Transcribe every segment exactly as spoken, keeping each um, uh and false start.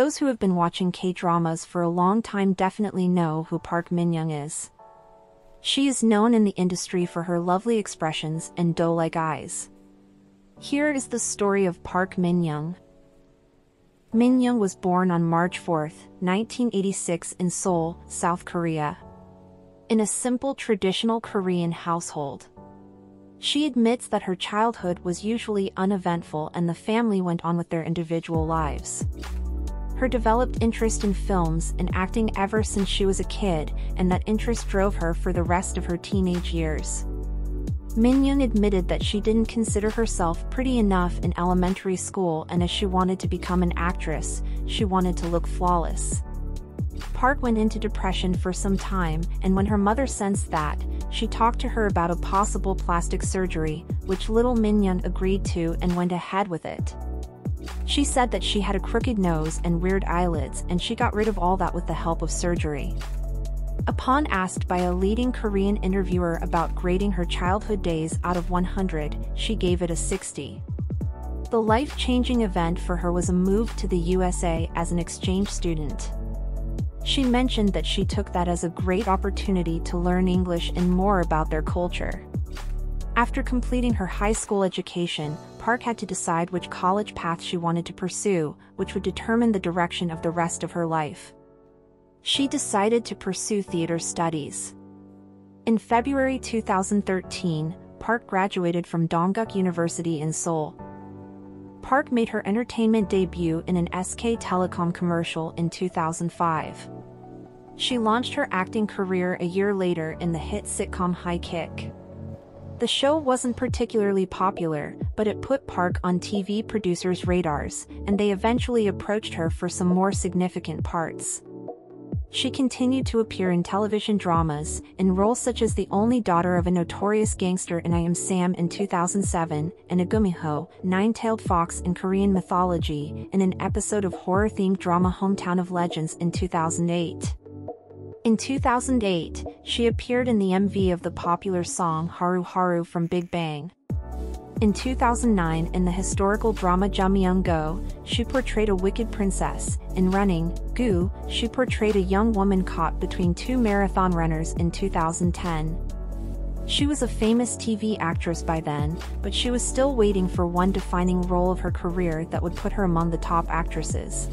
Those who have been watching K-dramas for a long time definitely know who Park Min-young is. She is known in the industry for her lovely expressions and doe-like eyes. Here is the story of Park Min-young. Min-young was born on March fourth, nineteen eighty-six in Seoul, South Korea, in a simple traditional Korean household. She admits that her childhood was usually uneventful and the family went on with their individual lives. Her developed interest in films and acting ever since she was a kid, and that interest drove her for the rest of her teenage years. Min-young admitted that she didn't consider herself pretty enough in elementary school, and as she wanted to become an actress, she wanted to look flawless. Park went into depression for some time, and when her mother sensed that, she talked to her about a possible plastic surgery, which little Min-young agreed to and went ahead with it. She said that she had a crooked nose and weird eyelids, and she got rid of all that with the help of surgery. Upon asked by a leading Korean interviewer about grading her childhood days out of one hundred, she gave it a sixty. The life-changing event for her was a move to the U S A as an exchange student. She mentioned that she took that as a great opportunity to learn English and more about their culture. After completing her high school education, Park had to decide which college path she wanted to pursue, which would determine the direction of the rest of her life. She decided to pursue theater studies. In February two thousand thirteen, Park graduated from Dongguk University in Seoul. Park made her entertainment debut in an S K Telecom commercial in two thousand five. She launched her acting career a year later in the hit sitcom High Kick. The show wasn't particularly popular, but it put Park on T V producers' radars, and they eventually approached her for some more significant parts. She continued to appear in television dramas, in roles such as the only daughter of a notorious gangster in I Am Sam in two thousand seven, and a GUMIHO, nine-tailed fox in Korean mythology, in an episode of horror-themed drama Hometown of Legends in two thousand eight. In two thousand eight, she appeared in the M V of the popular song Haru Haru from Big Bang. In two thousand nine, in the historical drama Jamyeonggo, she portrayed a wicked princess. In Running, Goo, she portrayed a young woman caught between two marathon runners in two thousand ten. She was a famous T V actress by then, but she was still waiting for one defining role of her career that would put her among the top actresses.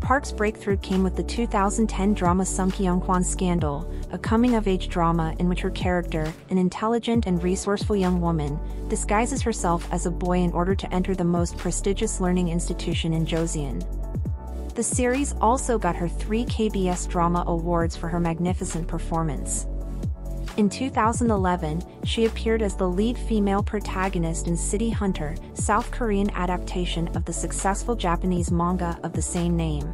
Park's breakthrough came with the two thousand ten drama Sungkyunkwan Scandal, a coming-of-age drama in which her character, an intelligent and resourceful young woman, disguises herself as a boy in order to enter the most prestigious learning institution in Joseon. The series also got her three K B S drama awards for her magnificent performance. In two thousand eleven, she appeared as the lead female protagonist in City Hunter, South Korean adaptation of the successful Japanese manga of the same name.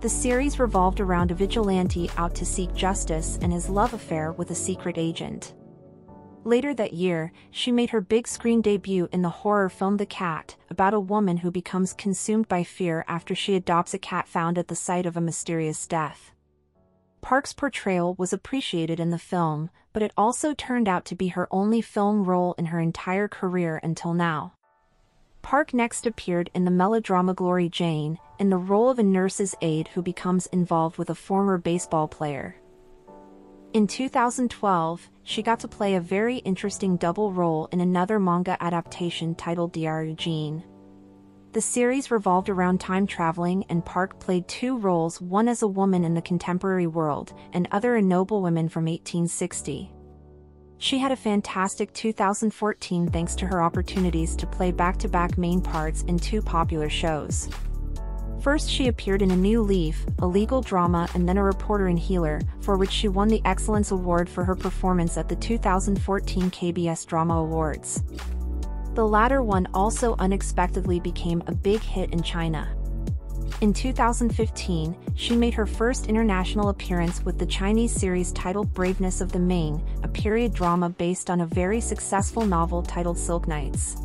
The series revolved around a vigilante out to seek justice and his love affair with a secret agent. Later that year, she made her big screen debut in the horror film The Cat, about a woman who becomes consumed by fear after she adopts a cat found at the site of a mysterious death. Park's portrayal was appreciated in the film, but it also turned out to be her only film role in her entire career until now. Park next appeared in the melodrama Glory Jane, in the role of a nurse's aide who becomes involved with a former baseball player. In two thousand twelve, she got to play a very interesting double role in another manga adaptation titled Dear Eugene. The series revolved around time traveling, and Park played two roles, one as a woman in the contemporary world, and other a noblewoman from eighteen sixty. She had a fantastic two thousand fourteen thanks to her opportunities to play back-to-back main parts in two popular shows. First, she appeared in A New Leaf, a legal drama, and then a reporter in Healer, for which she won the Excellence Award for her performance at the two thousand fourteen K B S Drama Awards. The latter one also unexpectedly became a big hit in China. In two thousand fifteen, she made her first international appearance with the Chinese series titled Braveness of the Main, a period drama based on a very successful novel titled Silk Knights.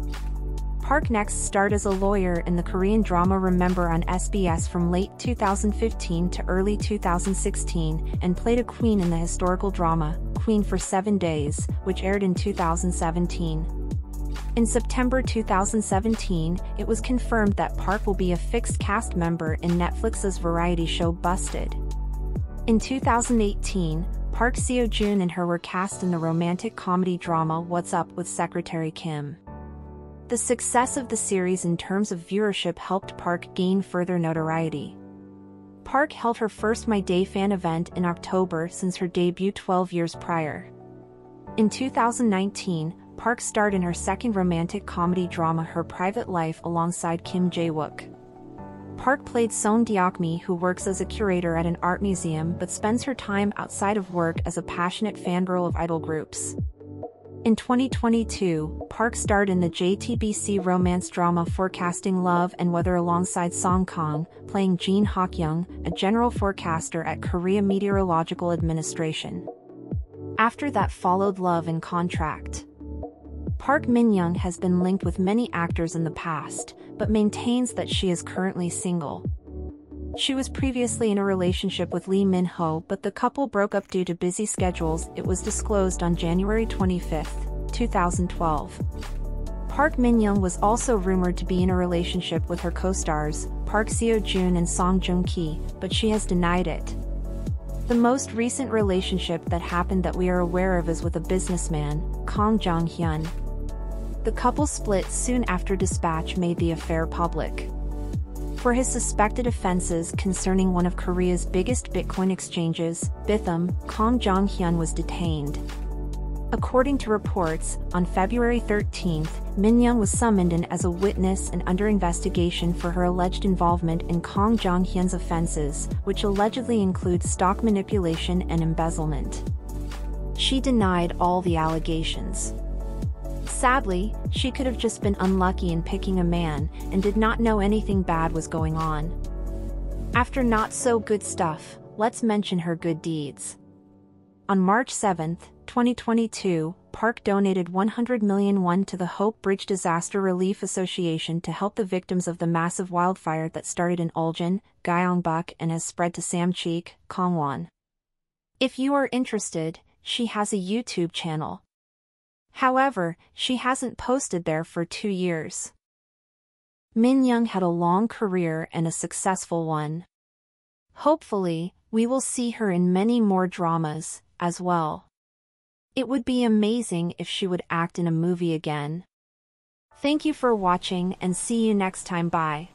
Park next starred as a lawyer in the Korean drama Remember on S B S from late two thousand fifteen to early two thousand sixteen, and played a queen in the historical drama Queen for Seven Days, which aired in two thousand seventeen. In September two thousand seventeen, it was confirmed that Park will be a fixed cast member in Netflix's variety show Busted. In two thousand eighteen, Park Seo-joon and her were cast in the romantic comedy drama What's Up with Secretary Kim. The success of the series in terms of viewership helped Park gain further notoriety. Park held her first My Day fan event in October since her debut twelve years prior. In two thousand nineteen, Park starred in her second romantic comedy drama Her Private Life alongside Kim Jae-wook. Park played Seon Deok-mi, who works as a curator at an art museum but spends her time outside of work as a passionate fangirl of idol groups. In twenty twenty-two, Park starred in the J T B C romance drama Forecasting Love and Weather alongside Song Kang, playing Jin Hak-young, a general forecaster at Korea Meteorological Administration. After that followed Love and Contract. Park Min-young has been linked with many actors in the past, but maintains that she is currently single. She was previously in a relationship with Lee Min-ho, but the couple broke up due to busy schedules. It was disclosed on January twenty-fifth, two thousand twelve. Park Min-young was also rumored to be in a relationship with her co-stars, Park Seo-joon and Song Joong-ki, but she has denied it. The most recent relationship that happened that we are aware of is with a businessman, Kang Jong-hyun. The couple split soon after Dispatch made the affair public. For his suspected offenses concerning one of Korea's biggest Bitcoin exchanges, Bithumb, Kang Jong-hyun was detained. According to reports, on February thirteenth, Min-young was summoned in as a witness and under investigation for her alleged involvement in Kang Jong-hyun's offenses, which allegedly include stock manipulation and embezzlement. She denied all the allegations. Sadly, she could have just been unlucky in picking a man and did not know anything bad was going on. After not so good stuff, let's mention her good deeds. On March seventh, twenty twenty-two, Park donated one hundred million won to the Hope Bridge Disaster Relief Association to help the victims of the massive wildfire that started in Uljin, Gyeongbuk and has spread to Samcheok, Gangwon. If you are interested, she has a YouTube channel. However, she hasn't posted there for two years. Min-young had a long career and a successful one. Hopefully, we will see her in many more dramas, as well. It would be amazing if she would act in a movie again. Thank you for watching and see you next time. Bye.